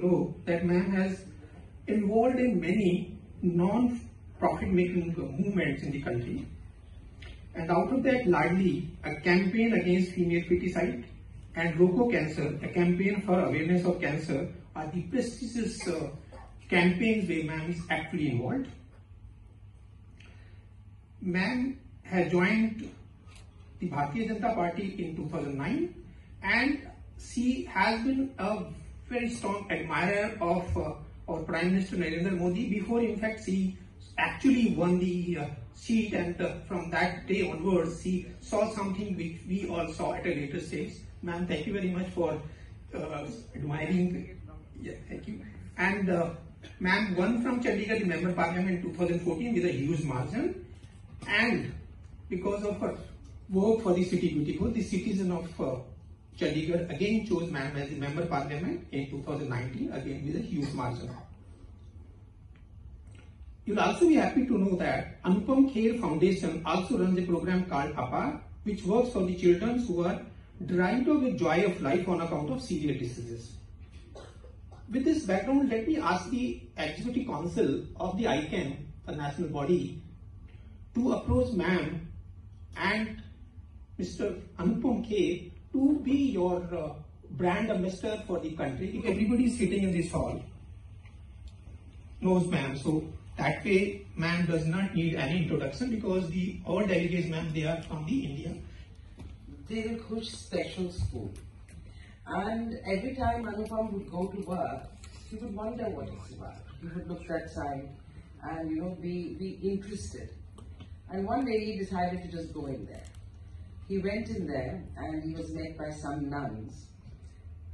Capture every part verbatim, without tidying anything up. grow that man has involved in many non-profit making movements in the country, and out of that largely a campaign against female feticide and Roko Cancer, a campaign for awareness of cancer, are the prestigious uh, campaigns where man is actually involved. Man has joined the Bharatiya Janata Party in two thousand nine, and she has been a very strong admirer of uh, our Prime Minister Narendra Modi before, in fact, she actually won the uh, seat, and uh, from that day onwards, she saw something which we all saw at a later stage. Ma'am, thank you very much for uh, admiring. Yeah, thank you. And uh, ma'am won from Chandigarh the Member Parliament in two thousand fourteen with a huge margin, and because of her work for the city beautiful, the citizen of uh, Chandigarh again chose ma'am as the Member Parliament in two thousand nineteen, again with a huge margin. You will also be happy to know that Anupam Kher Foundation also runs a program called A P A, which works for the children who are deprived of the joy of life on account of severe diseases. With this background, let me ask the Executive Council of the I C A M, the national body, to approach ma'am and Mister Anupam Kher to be your uh, brand ambassador for the country. If everybody is sitting in this hall knows ma'am, so that way ma'am does not need any introduction, because the all delegates ma'am, they are from the India Dilkush special school, and every time Anupam would go to work, he would wonder what it's about. He would look that side and, you know, be, be interested, and one day he decided to just go in there. He went in there and he was met by some nuns,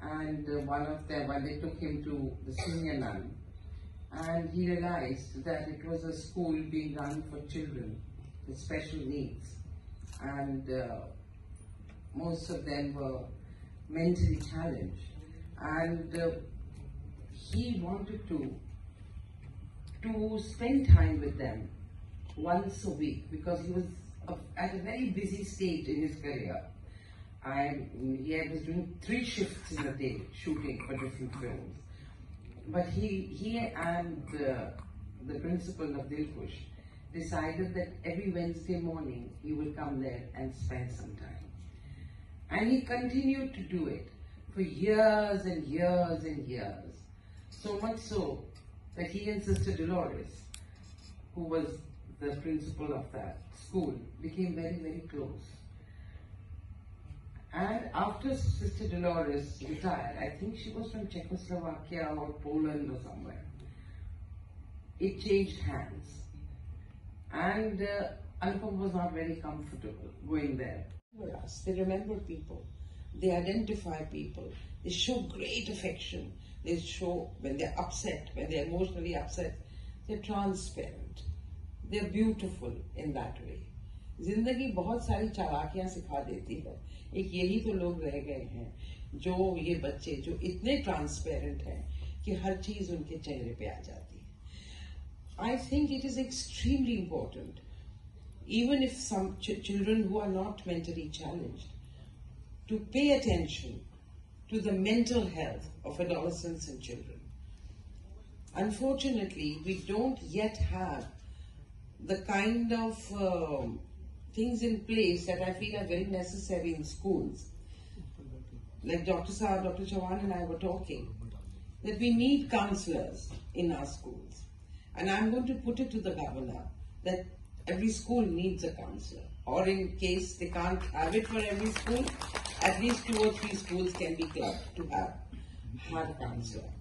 and uh, one of them, when they took him to the senior nun, and he realized that it was a school being run for children with special needs, and uh, most of them were mentally challenged, and uh, he wanted to, to spend time with them once a week, because he was at a very busy stage in his career. And he was doing three shifts in a day shooting for different films. But he, he and uh, the principal of Dilkush decided that every Wednesday morning he will come there and spend some time. And he continued to do it for years and years and years. So much so that he and Sister Dolores, who was the principal of that school, became very, very close. And after Sister Dolores retired, I think she was from Czechoslovakia or Poland or somewhere, it changed hands. And uh, Anupam was not very comfortable going there. They remember people, they identify people, they show great affection, they show when they're upset, when they're emotionally upset, they're transparent. They're beautiful in that way. जिंदगी बहुत सारी चालाकियां सिखा देती है. एक यही तो लोग रह गए हैं जो ये बच्चे जो इतने ट्रांसपेरेंट हैं कि हर चीज उनके चेहरे पे आ जाती है. I think it is extremely important, even if some children who are not mentally challenged, to pay attention to the mental health of adolescents and children. Unfortunately we don't yet have the kind of uh, things in place that I feel are very necessary in schools. Like Doctor Saha, Doctor Chavan and I were talking, that we need counsellors in our schools. And I'm going to put it to the governor that every school needs a counsellor. Or in case they can't have it for every school, at least two or three schools can be clubbed to have, have a counsellor.